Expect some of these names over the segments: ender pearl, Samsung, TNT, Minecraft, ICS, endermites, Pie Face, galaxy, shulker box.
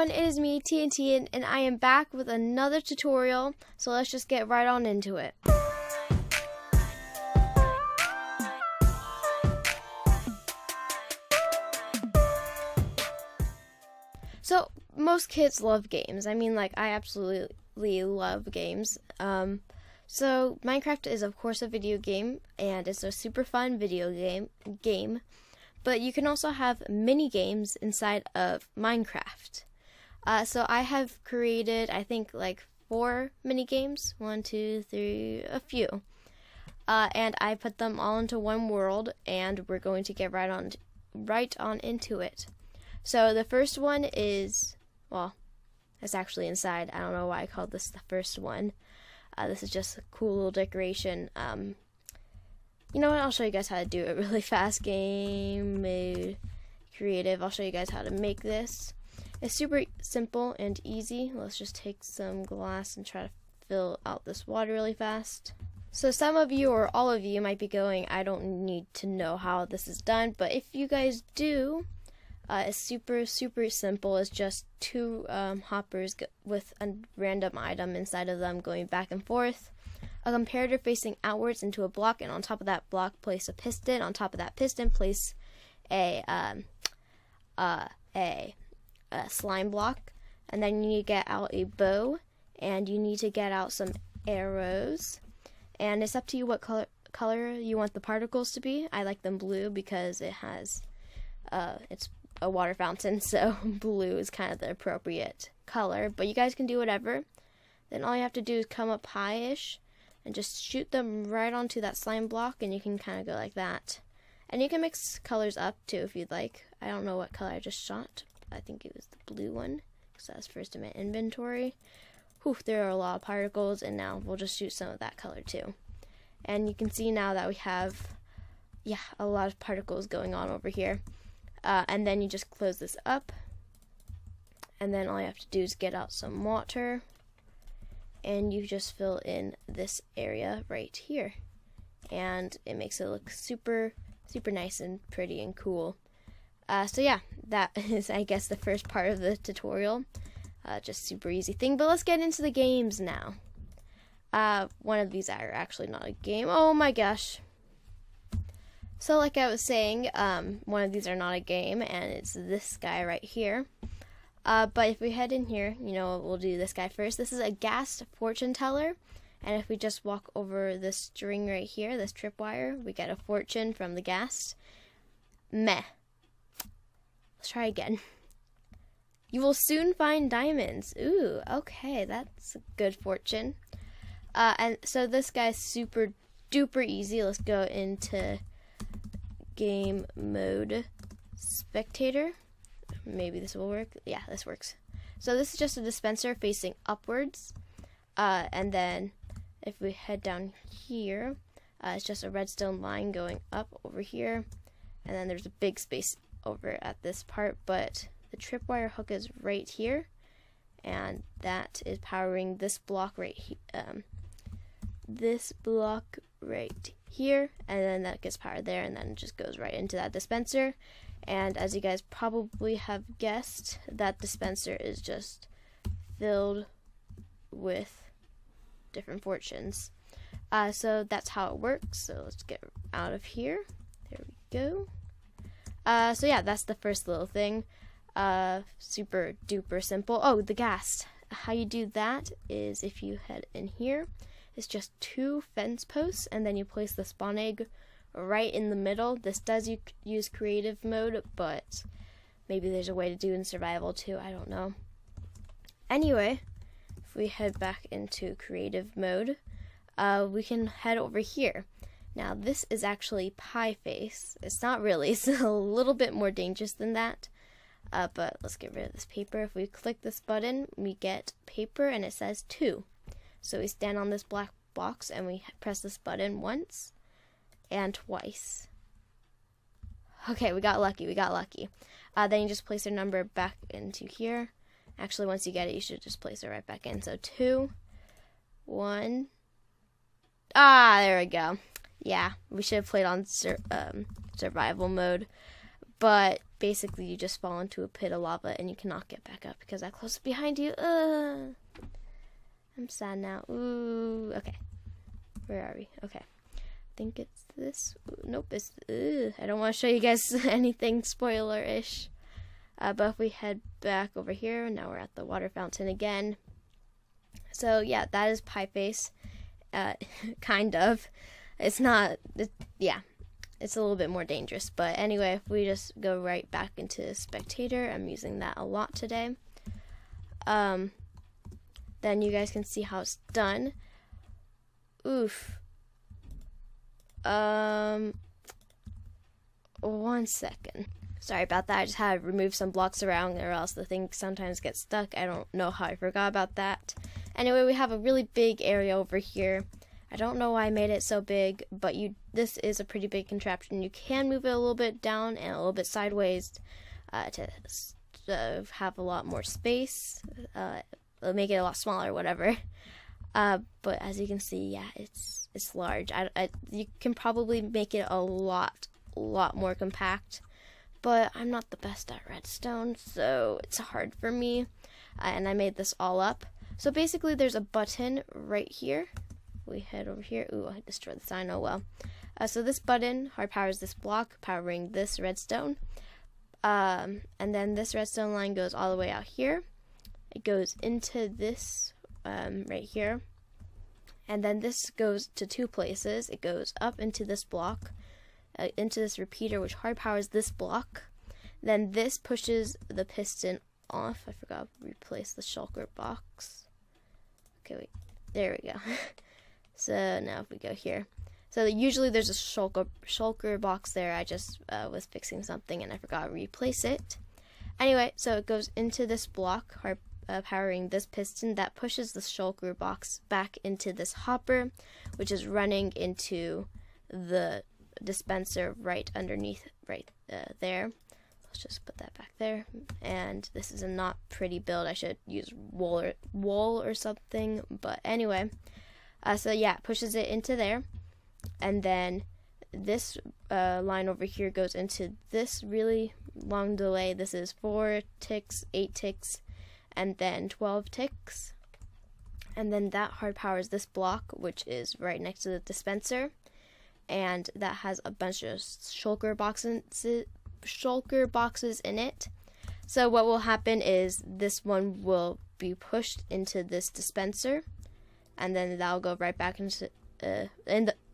everyone, it is me, TNT, and I am back with another tutorial, so let's just get right on into it. So, most kids love games. I mean, like, I absolutely love games. So, Minecraft is, of course, a video game, and it's a super fun video game. But you can also have mini games inside of Minecraft. So I have created, I think, like 4 mini games. 1, 2, 3, a few. And I put them all into one world, and we're going to get right on into it. So the first one is, well, it's actually inside. I don't know why I called this the first one. This is just a cool little decoration. You know what, I'll show you guys how to do it really fast. Game mode, creative, I'll show you guys how to make this. It's super simple and easy. Let's just take some glass and try to fill out this water really fast. So some of you, or all of you, might be going, I don't need to know how this is done, but if you guys do, it's super, super simple. It's just 2 hoppers with a random item inside of them going back and forth. A comparator facing outwards into a block, and on top of that block place a piston. On top of that piston place a slime block, and then you need to get out a bow, and you need to get out some arrows, and it's up to you what color you want the particles to be. I like them blue because it has it's a water fountain, so blue is kind of the appropriate color, but you guys can do whatever. Then all you have to do is come up high-ish and just shoot them right onto that slime block, and you can kind of go like that. And you can mix colors up too if you'd like. I don't know what color I just shot. I think it was the blue one because that was first in my inventory. Whew, there are a lot of particles, and now we'll just shoot some of that color too. And you can see now that we have, yeah, a lot of particles going on over here. And then you just close this up, and then all you have to do is get out some water, and you just fill in this area right here, and it makes it look super, super nice and pretty and cool. So yeah, that is, I guess, the first part of the tutorial. Just super easy thing, but let's get into the games now. One of these are actually not a game. Oh my gosh. So like I was saying, one of these are not a game, and it's this guy right here. But if we head in here, you know, we'll do this guy first. This is a gas fortune teller, and if we just walk over this string right here, this tripwire, we get a fortune from the gas. Meh. Let's try again. You will soon find diamonds. Ooh, okay, that's a good fortune. And so this guy's super duper easy. Let's go into game mode, spectator. Maybe this will work. Yeah, this works. So this is just a dispenser facing upwards. And then if we head down here, it's just a redstone line going up over here. And then there's a big space over at this part, but the tripwire hook is right here. And that is powering this block right here. This block right here. And then that gets powered there, and then it just goes right into that dispenser. And as you guys probably have guessed, that dispenser is just filled with different fortunes. So that's how it works. So let's get out of here. There we go. So yeah, that's the first little thing. Super duper simple. Oh, the gas. How you do that is if you head in here, it's just 2 fence posts, and then you place the spawn egg right in the middle. This does use creative mode, but maybe there's a way to do in survival too, I don't know. Anyway, if we head back into creative mode, we can head over here. Now this is actually pie face. It's not really, it's a little bit more dangerous than that, but let's get rid of this paper. If we click this button, we get paper, and it says 2. So we stand on this black box and we press this button once and twice. Okay, we got lucky, we got lucky. Then you just place your number back into here. Actually, once you get it, you should just place it right back in. So 2, 1, ah, there we go. Yeah, we should have played on survival mode, But basically, you just fall into a pit of lava and you cannot get back up because that closes behind you. I'm sad now. Ooh, okay. Where are we? Okay. I think it's this. Nope, it's... I don't want to show you guys anything spoiler-ish. But if we head back over here, now we're at the water fountain again. So, yeah, that is Pie Face. Kind of. It's not... yeah. It's a little bit more dangerous. But anyway, if we just go right back into Spectator, I'm using that a lot today. Then you guys can see how it's done. Oof. One second. Sorry about that. I just had to remove some blocks around or else the thing sometimes gets stuck. I don't know how I forgot about that. Anyway, we have a really big area over here. I don't know why I made it so big, but this is a pretty big contraption. You can move it a little bit down and a little bit sideways to have a lot more space. It'll make it a lot smaller, whatever. But as you can see, yeah, it's large. You can probably make it a lot more compact. But I'm not the best at redstone, so it's hard for me. And I made this all up. So basically, there's a button right here. We head over here. Ooh, I destroyed the sign. Oh well. So this button hard powers this block, powering this redstone. And then this redstone line goes all the way out here. It goes into this right here. And then this goes to two places. It goes up into this block, into this repeater, which hard powers this block. Then this pushes the piston off. I forgot to replace the shulker box. Okay, wait. There we go. So now if we go here. So usually there's a shulker box there. I just was fixing something and I forgot to replace it. Anyway, so it goes into this block, powering this piston that pushes the shulker box back into this hopper, which is running into the dispenser right underneath, right there. Let's just put that back there. And this is a not pretty build. I should use wool or something. But anyway, so yeah, pushes it into there. And then this line over here goes into this really long delay. This is 4 ticks, 8 ticks, and then 12 ticks. And then that hard powers this block, which is right next to the dispenser. And that has a bunch of shulker boxes in it. So what will happen is this one will be pushed into this dispenser, and then that'll go right back into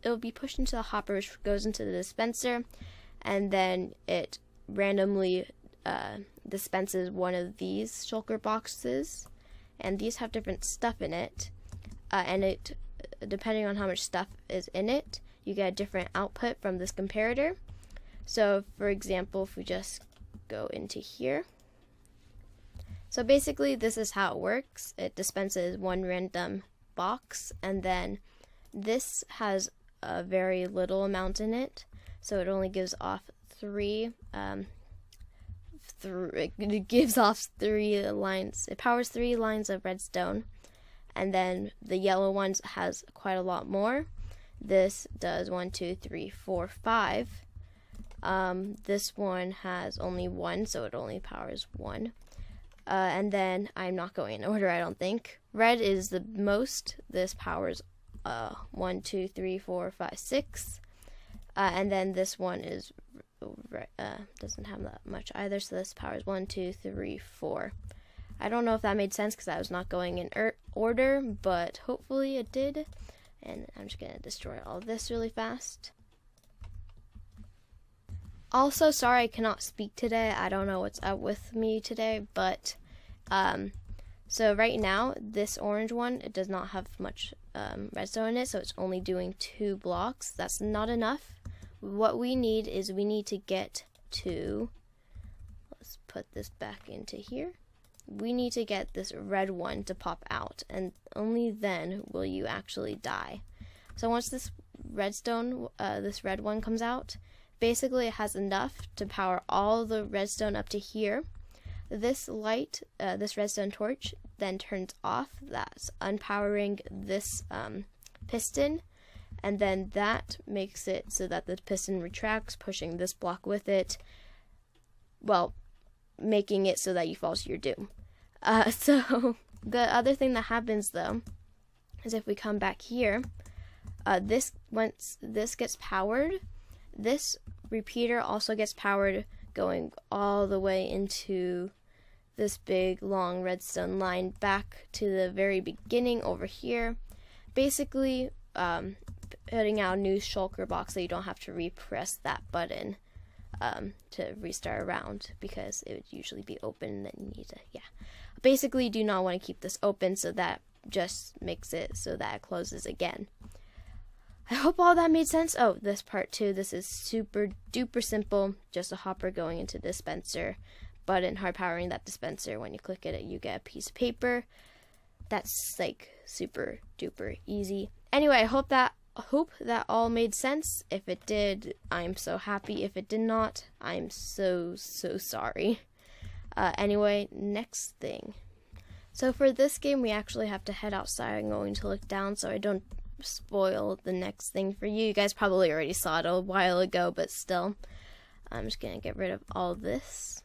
it'll be pushed into the hopper, which goes into the dispenser, and then it randomly dispenses one of these shulker boxes, and these have different stuff in it, and it, depending on how much stuff is in it, you get a different output from this comparator. So for example, if we just go into here, so basically this is how it works. It dispenses one random box, and then this has a very little amount in it, so it only gives off three lines. It powers 3 lines of redstone, and then the yellow ones has quite a lot more. This does 1, 2, 3, 4, 5. This one has only 1, so it only powers 1. And then I'm not going in order, I don't think. Red is the most. This powers 1, 2, 3, 4, 5, 6. And then this one is doesn't have that much either, so this powers 1, 2, 3, 4. I don't know if that made sense because I was not going in order, but hopefully it did. And I'm just going to destroy all this really fast. Also, sorry I cannot speak today. I don't know what's up with me today, but so right now this orange one, it does not have much redstone in it, so it's only doing 2 blocks. That's not enough. What we need is we need to get to, let's put this back into here. We need to get this red one to pop out, and only then will you actually die. So once this redstone, this red one comes out, basically it has enough to power all the redstone up to here. This light, this redstone torch, then turns off. That's unpowering this piston, and then that makes it so that the piston retracts, pushing this block with it. well, making it so that you fall to your doom. So the other thing that happens, though, is if we come back here, once this gets powered, this repeater also gets powered going all the way into this big long redstone line back to the very beginning over here, basically putting out a new shulker box so you don't have to repress that button to restart a round, because it would usually be open and then you need to, basically you do not want to keep this open, so that just makes it so that it closes again. I hope all that made sense. Oh, this part too, this is super duper simple, just a hopper going into dispenser, button hard powering that dispenser. When you click it, you get a piece of paper. That's like super duper easy. Anyway, I hope that all made sense. If it did, I'm so happy. If it did not, I'm so sorry. Anyway, next thing. So for this game, we actually have to head outside. I'm going to look down so I don't spoil the next thing for you. You guys probably already saw it a while ago, but still. I'm just gonna get rid of all this.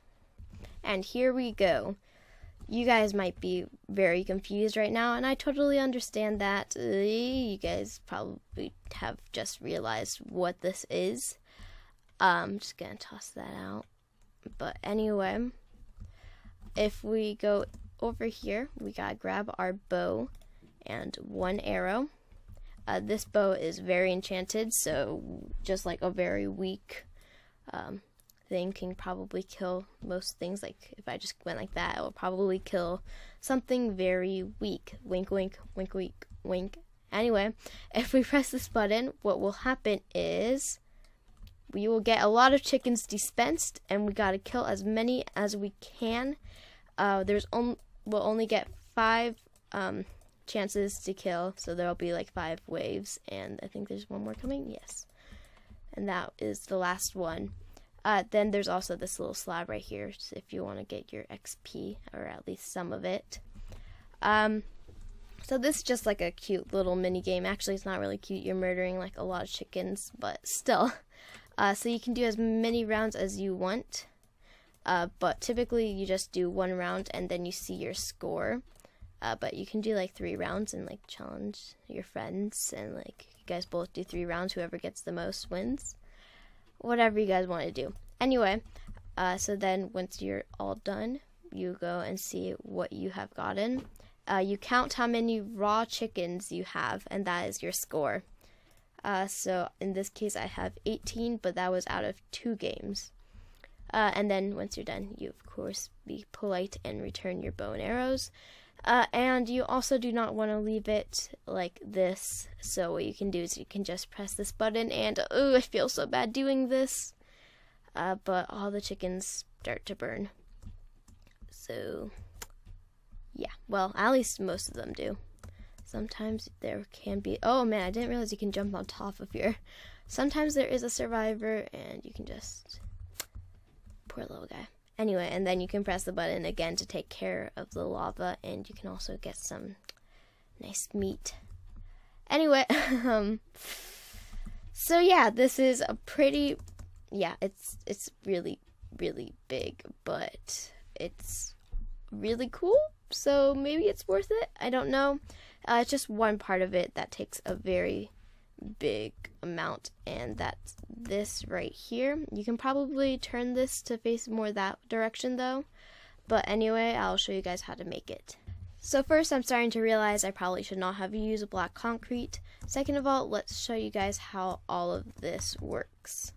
And here we go. You guys might be very confused right now, and I totally understand that. You guys probably have just realized what this is. I'm just gonna toss that out. But anyway, if we go over here, we gotta grab our bow and one arrow. This bow is very enchanted, so just like a very weak thing can probably kill most things. Like if I just went like that, it will probably kill something very weak. Wink, wink, wink, wink, wink. Anyway, if we press this button, what will happen is we will get a lot of chickens dispensed, and we gotta kill as many as we can. We'll only get 5 chances to kill, so there'll be like 5 waves, and I think there's one more coming. Yes, and that is the last one. Then there's also this little slab right here, so if you want to get your XP, or at least some of it. So this is just like a cute little mini game. Actually, it's not really cute. You're murdering like a lot of chickens, but still. So you can do as many rounds as you want. But typically you just do one round and then you see your score. But you can do like 3 rounds and like challenge your friends, and like you guys both do 3 rounds. Whoever gets the most wins. Whatever you guys want to do. Anyway, so then once you're all done, you go and see what you have gotten. You count how many raw chickens you have, and that is your score. So in this case, I have 18, but that was out of 2 games. And then once you're done, you of course be polite and return your bow and arrows. And you also do not want to leave it like this, so what you can do is you can just press this button, and oh, I feel so bad doing this, but all the chickens start to burn. So yeah, well, at least most of them do. Sometimes there can be, oh man, I didn't realize you can jump on top of here. Sometimes there is a survivor, and you can just, poor little guy. Anyway, and then you can press the button again to take care of the lava, and you can also get some nice meat. Anyway, so yeah, this is a pretty, yeah, it's really, really big, but it's really cool, so maybe it's worth it, I don't know. It's just one part of it that takes a very big amount, and that's this right here. You can probably turn this to face more that direction though, but anyway, I'll show you guys how to make it. So first, I'm starting to realize I probably should not have used black concrete. Second of all, let's show you guys how all of this works.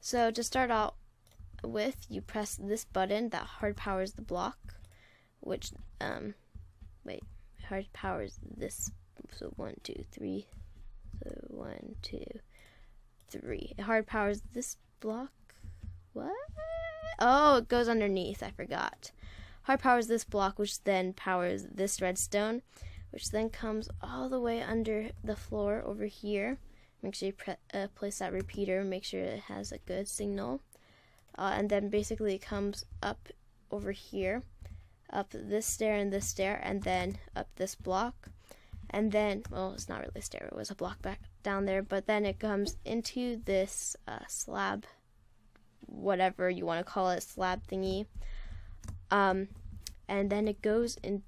So to start out with, you press this button that hard powers the block, which hard powers this, so 1, 2, 3. So 1, 2, 3. It hard powers this block. What? Oh, it goes underneath. I forgot. Hard powers this block, which then powers this redstone, which then comes all the way under the floor over here. Make sure you place that repeater. Make sure it has a good signal. And then basically it comes up over here, up this stair and this stair, and then up this block. And then, well, it's not really a stair, it was a block back down there, but then it comes into this slab whatever you want to call it, slab thingy. And then it goes in,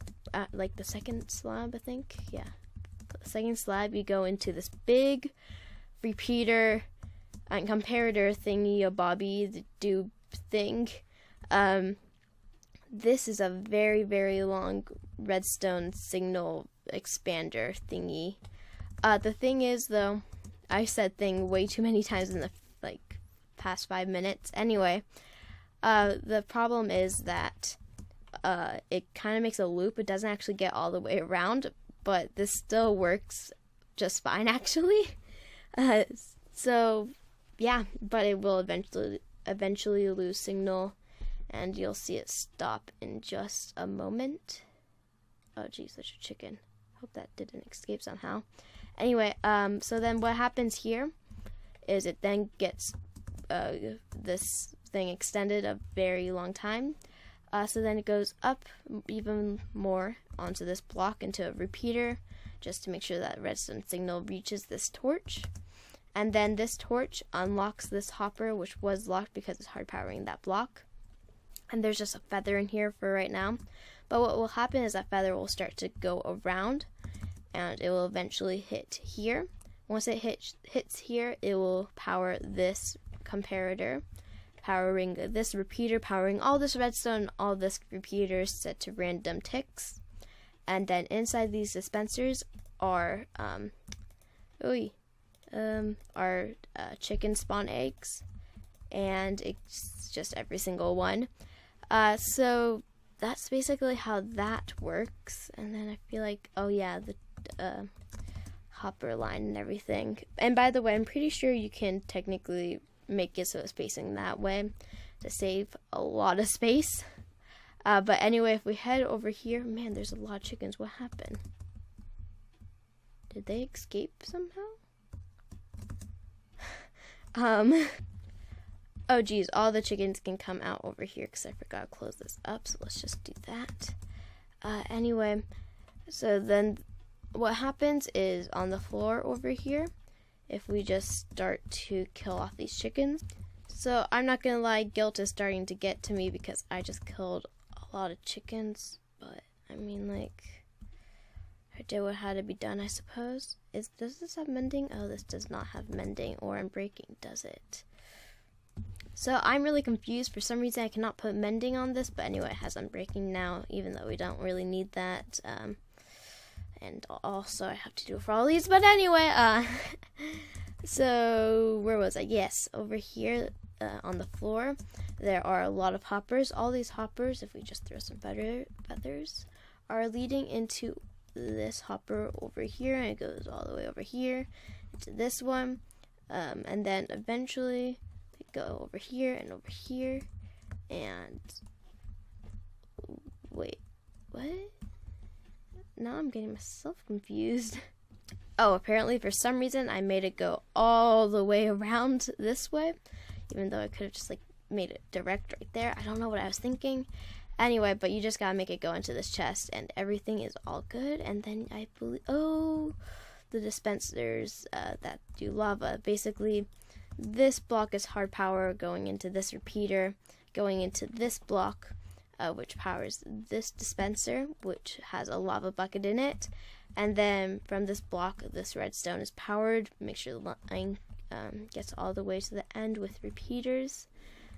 like, the second slab, I think. Yeah. The second slab, you go into this big repeater and comparator thingy, a bobby, the do thing. This is a very, very long redstone signal expander thingy. The thing is, though, I said thing way too many times in the, like, past 5 minutes. Anyway, the problem is that it kind of makes a loop. It doesn't actually get all the way around, but this still works just fine, actually. So, yeah, but it will eventually lose signal, and you'll see it stop in just a moment. Oh, geez, such a chicken. Hope that didn't escape somehow. Anyway, so then what happens here is it then gets this thing extended a very long time. So then it goes up even more onto this block into a repeater, just to make sure that redstone signal reaches this torch. And then this torch unlocks this hopper, which was locked because it's hard powering that block. And there's just a feather in here for right now. But what will happen is that feather will start to go around, and it will eventually hit here. Once it hits here, it will power this comparator, powering this repeater, powering all this redstone, all this repeaters set to random ticks. And then inside these dispensers are chicken spawn eggs, and it's just every single one. So that's basically how that works. And then I feel like, oh yeah, the hopper line and everything. And by the way, I'm pretty sure you can technically make it so it's spacing that way to save a lot of space. But anyway, if we head over here, man, there's a lot of chickens. What happened? Did they escape somehow? Oh geez, all the chickens can come out over here because I forgot to close this up, so let's just do that. Anyway, so then what happens is on the floor over here, if we just start to kill off these chickens. So I'm not gonna lie, guilt is starting to get to me because I just killed a lot of chickens, but I mean, like, I did what had to be done, I suppose. Does this have mending? Oh, this does not have mending or unbreaking, does it? So I'm really confused. For some reason I cannot put mending on this, but anyway, it has unbreaking now, even though we don't really need that. And also, I have to do it for all these, but anyway, so, where was I? Yes, over here, on the floor, there are a lot of hoppers. All these hoppers, if we just throw some feathers, are leading into this hopper over here, and it goes all the way over here, into this one, and then eventually, they go over here, and, wait, what? Now I'm getting myself confused. Oh, apparently for some reason I made it go all the way around this way, even though I could have just like made it direct right there. I don't know what I was thinking. Anyway, but you just gotta make it go into this chest, and everything is all good. And then I believe, oh, the dispensers that do lava. Basically, this block is hard power going into this repeater, going into this block, which powers this dispenser, which has a lava bucket in it. And then from this block, this redstone is powered. Make sure the line gets all the way to the end with repeaters.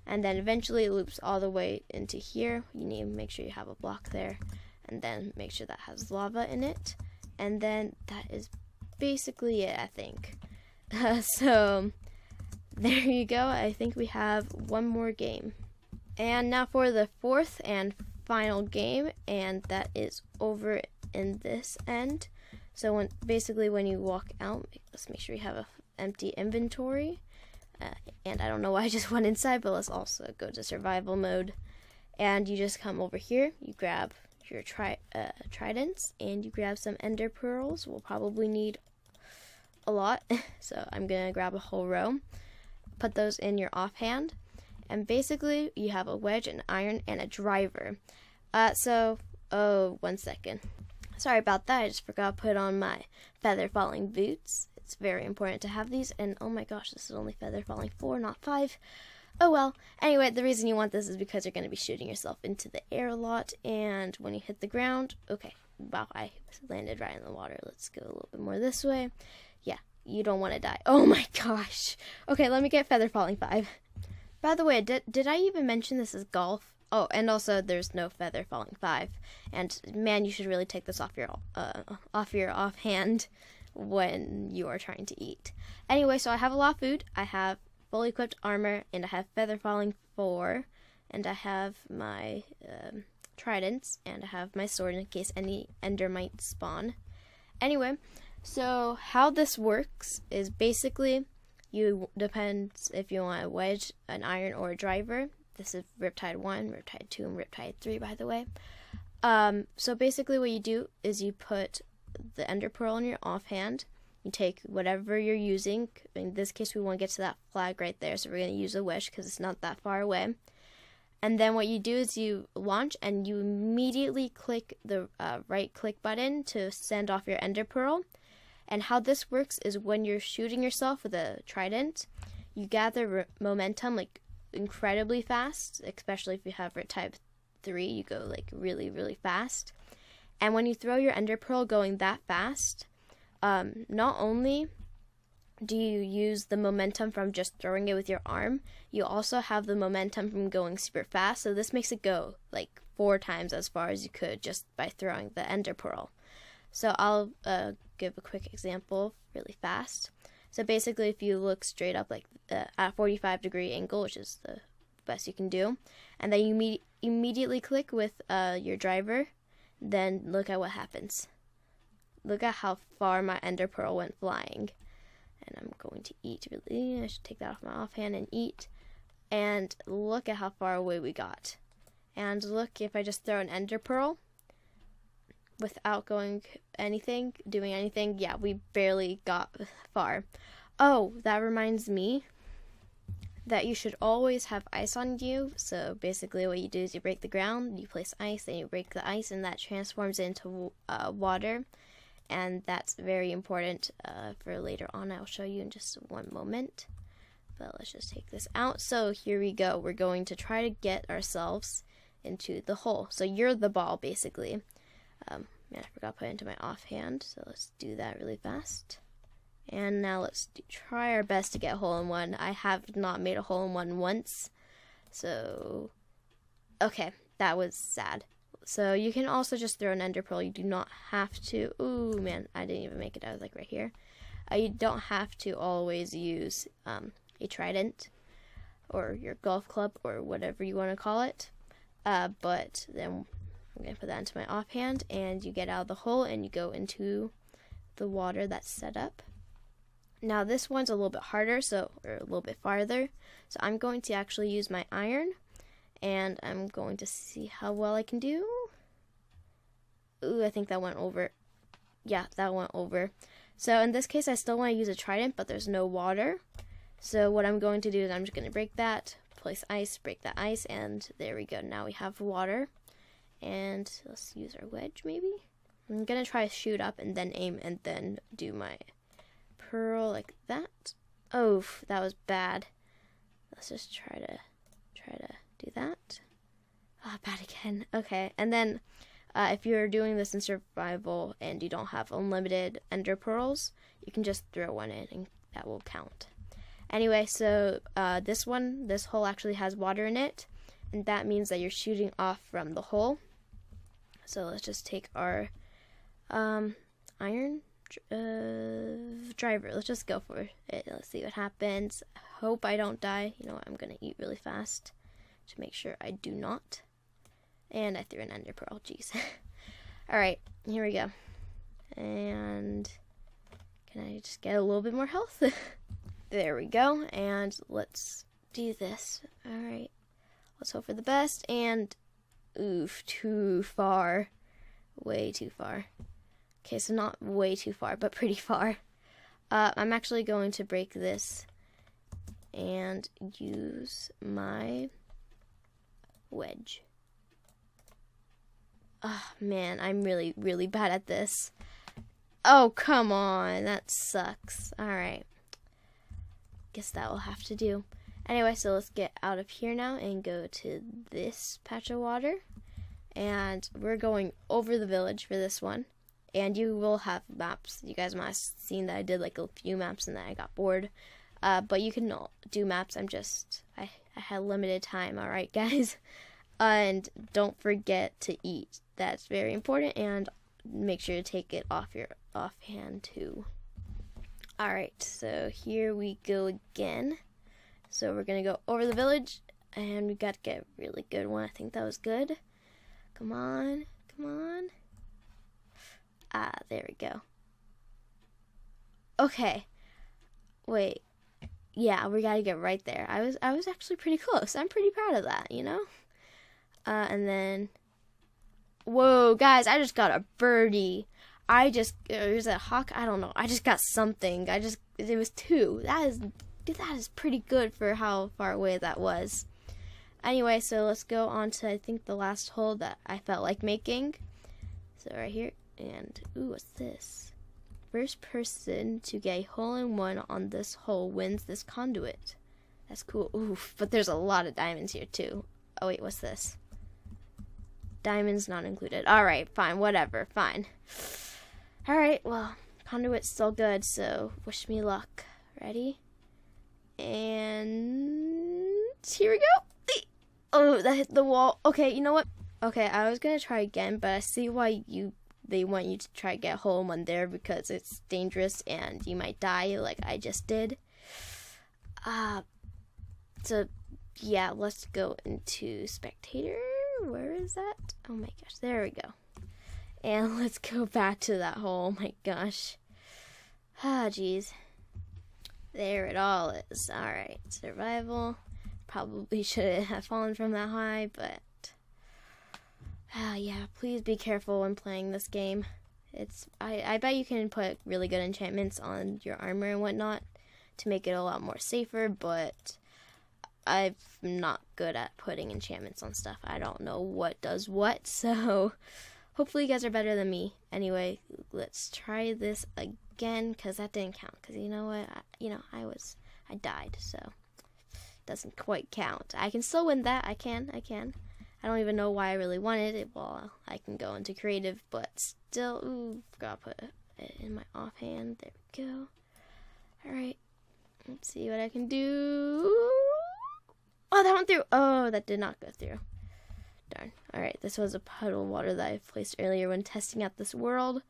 And then eventually it loops all the way into here. You need to make sure you have a block there. And then make sure that has lava in it. And then that is basically it, I think. So there you go. I think we have one more game. And now for the fourth and final game, and that is over in this end. So basically when you walk out, let's make sure you have an empty inventory. And I don't know why I just went inside, but let's also go to survival mode. And you just come over here, you grab your tridents, and you grab some ender pearls. We'll probably need a lot, so I'm going to grab a whole row. Put those in your offhand. And basically, you have a wedge, an iron, and a driver. Oh, 1 second. Sorry about that. I just forgot to put on my feather-falling boots. It's very important to have these. And oh my gosh, this is only feather-falling 4, not 5. Oh well. Anyway, the reason you want this is because you're going to be shooting yourself into the air a lot, and when you hit the ground, okay, wow, I landed right in the water. Let's go a little bit more this way. Yeah, you don't want to die. Oh my gosh. Okay, let me get Feather Falling 5. By the way, did I even mention this is golf? Oh, and also there's no Feather Falling 5. And man, you should really take this off your offhand when you are trying to eat. Anyway, so I have a lot of food. I have fully equipped armor, and I have Feather Falling 4, and I have my tridents, and I have my sword in case any endermites spawn. Anyway, so how this works is basically you depends if you want a wedge, an iron, or a driver. This is Riptide 1, Riptide 2, and Riptide 3, by the way. So basically what you do is you put the ender pearl in your offhand. You take whatever you're using. In this case, we want to get to that flag right there, so we're going to use a wish because it's not that far away. And then what you do is you launch, and you immediately click the right-click button to send off your ender pearl. And how this works is when you're shooting yourself with a trident, you gather momentum like incredibly fast, especially if you have type 3, you go like really, really fast. And when you throw your ender pearl going that fast, not only do you use the momentum from just throwing it with your arm, you also have the momentum from going super fast, so this makes it go like 4 times as far as you could just by throwing the ender pearl. So I'll give a quick example really fast. So basically if you look straight up like at a 45-degree angle, which is the best you can do, and then you immediately click with your driver, then look at what happens. Look at how far my ender pearl went flying. And I'm going to eat, really. I should take that off my offhand and eat. And look at how far away we got. And look, if I just throw an ender pearl without going anything, doing anything, yeah, we barely got far. Oh, that reminds me that you should always have ice on you. So basically what you do is you break the ground, you place ice, and you break the ice, and that transforms into water. And that's very important for later on. I'll show you in just one moment. But let's just take this out. So here we go. We're going to try to get ourselves into the hole. So you're the ball, basically. Man, I forgot to put it into my offhand. So let's do that really fast. And now let's try our best to get hole-in-one. I have not made a hole-in-one once. So, okay, that was sad. So you can also just throw an ender pearl. You do not have to. Ooh, man, I didn't even make it. I was like right here. You don't have to always use a trident or your golf club or whatever you want to call it. But then I'm going to put that into my offhand, and you get out of the hole and you go into the water that's set up. Now this one's a little bit harder, so or a little bit farther. So I'm going to actually use my iron. And I'm going to see how well I can do. Ooh, I think that went over. Yeah, that went over. So in this case, I still want to use a trident, but there's no water. So what I'm going to do is I'm just going to break that, place ice, break that ice, and there we go. Now we have water. And let's use our wedge, maybe. I'm going to try to shoot up and then aim and then do my pearl like that. Oh, that was bad. Let's just try to do that. Ah, bad again. Okay, and then if you're doing this in survival and you don't have unlimited ender pearls, you can just throw one in and that will count. Anyway, so this hole actually has water in it, and that means that you're shooting off from the hole. So let's just take our iron driver. Let's just go for it. Let's see what happens. Hope I don't die. You know what? I'm gonna eat really fast to make sure I do not. And I threw an ender pearl, jeez. Alright, here we go. And can I just get a little bit more health? There we go, and let's do this. Alright, let's hope for the best, and oof, too far. Way too far. Okay, so not way too far, but pretty far. I'm actually going to break this and use my wedge. Oh man, I'm really, really bad at this. Oh, come on, that sucks. Alright. Guess that will have to do. Anyway, so let's get out of here now and go to this patch of water. And we're going over the village for this one. And you will have maps. You guys might have seen that I did like a few maps and then I got bored. But you can do maps. I had limited time, alright guys? And don't forget to eat. That's very important. And make sure to take it off your offhand too. Alright, so here we go again. So we're going to go over the village. And we got to get a really good one. I think that was good. Come on. Come on. Ah, there we go. Okay. Wait. Yeah, we got to get right there. I was actually pretty close. I'm pretty proud of that, you know? And then... Whoa, guys, I just got a birdie. It was a hawk? I don't know. I just got something. It was two. That is pretty good for how far away that was. Anyway, so let's go on to, I think, the last hole that I felt like making. So right here, and, ooh, what's this? First person to get a hole-in-one on this hole wins this conduit. That's cool. Ooh, but there's a lot of diamonds here, too. Oh, wait, what's this? Diamonds not included. Alright, fine, whatever, fine. Alright, well, conduit's still good, so wish me luck. Ready? And here we go. Oh, that hit the wall. Okay, you know what? Okay, I was gonna try again, but I see why they want you to try to get hole in one there because it's dangerous and you might die like I just did. So yeah, let's go into spectator. Where is that? Oh my gosh, there we go. And let's go back to that hole. Oh my gosh. Ah, jeez. There it all is. Alright, survival. Probably shouldn't have fallen from that high, but... yeah, please be careful when playing this game. I bet you can put really good enchantments on your armor and whatnot to make it a lot more safer, but I'm not good at putting enchantments on stuff. I don't know what does what, so hopefully you guys are better than me. Anyway, let's try this again. Because that didn't count. Because you know what, I died, so doesn't quite count. I can still win that. I can. I don't even know why I really wanted it. Well, I can go into creative, but still, ooh, gotta put it in my offhand. There we go. All right, let's see what I can do. Oh, that went through. Oh, that did not go through. Darn. All right, this was a puddle of water that I placed earlier when testing out this world.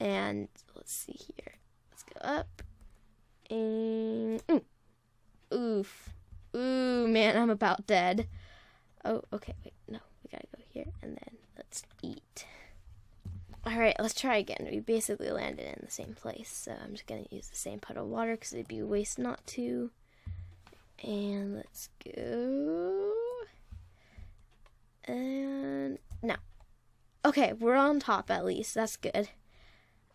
And let's see here. Let's go up. And oof. Ooh, man, I'm about dead. Oh, okay, wait, no, we gotta go here and then let's eat. Alright, let's try again. We basically landed in the same place, so I'm just gonna use the same puddle of water because it'd be a waste not to. And let's go. And no. Okay, we're on top at least. That's good.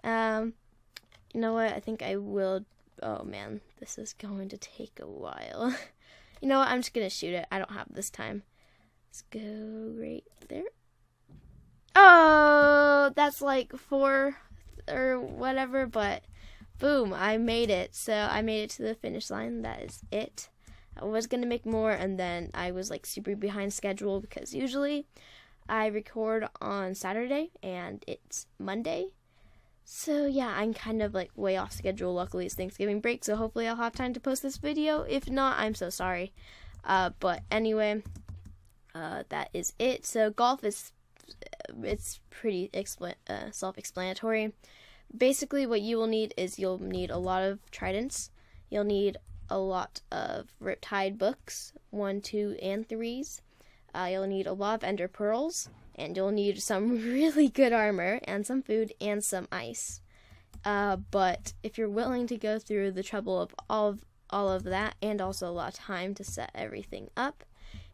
You know what, I think I will, oh man, this is going to take a while. You know what, I'm just gonna shoot it, I don't have this time. Let's go right there. Oh, that's like 4 or whatever, but boom, I made it. So I made it to the finish line, that is it. I was gonna make more and then I was like super behind schedule because usually I record on Saturday and it's Monday. So yeah, I'm kind of like way off schedule. Luckily it's Thanksgiving break, so hopefully I'll have time to post this video. If not, I'm so sorry. But anyway, that is it. So golf is, it's pretty self-explanatory. Basically what you will need is you'll need a lot of tridents. You'll need a lot of Riptide books, 1, 2, and 3s. You'll need a lot of Ender Pearls. And you'll need some really good armor, and some food, and some ice. But if you're willing to go through the trouble of all of that, and also a lot of time to set everything up,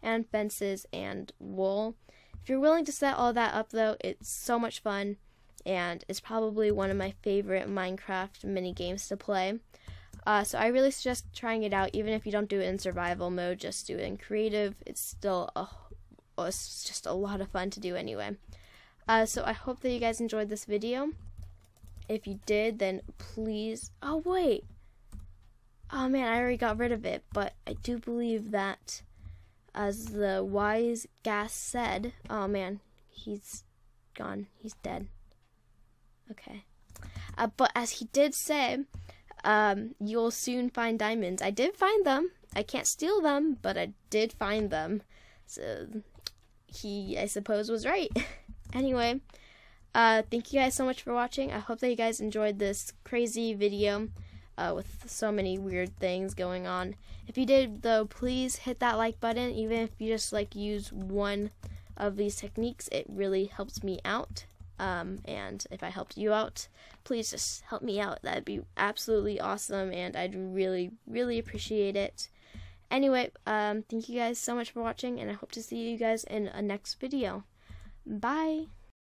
and fences, and wool. If you're willing to set all that up, though, it's so much fun, and it's probably one of my favorite Minecraft minigames to play. So I really suggest trying it out, even if you don't do it in survival mode, just do it in creative. It's still a it's just a lot of fun to do anyway. So I hope that you guys enjoyed this video. If you did, then please, oh wait, Oh man, I already got rid of it, but I do believe that, as the wise gas said, oh man, he's gone, he's dead. Okay. But as he did say, you'll soon find diamonds. I did find them. I can't steal them, but I did find them. So he, I suppose, was right. Anyway, thank you guys so much for watching. I hope that you guys enjoyed this crazy video with so many weird things going on. If you did, though, please hit that like button. Even if you just like use one of these techniques, it really helps me out. And if I helped you out, please just help me out. That'd be absolutely awesome, and I'd really, really appreciate it. Anyway, thank you guys so much for watching, and I hope to see you guys in a next video. Bye!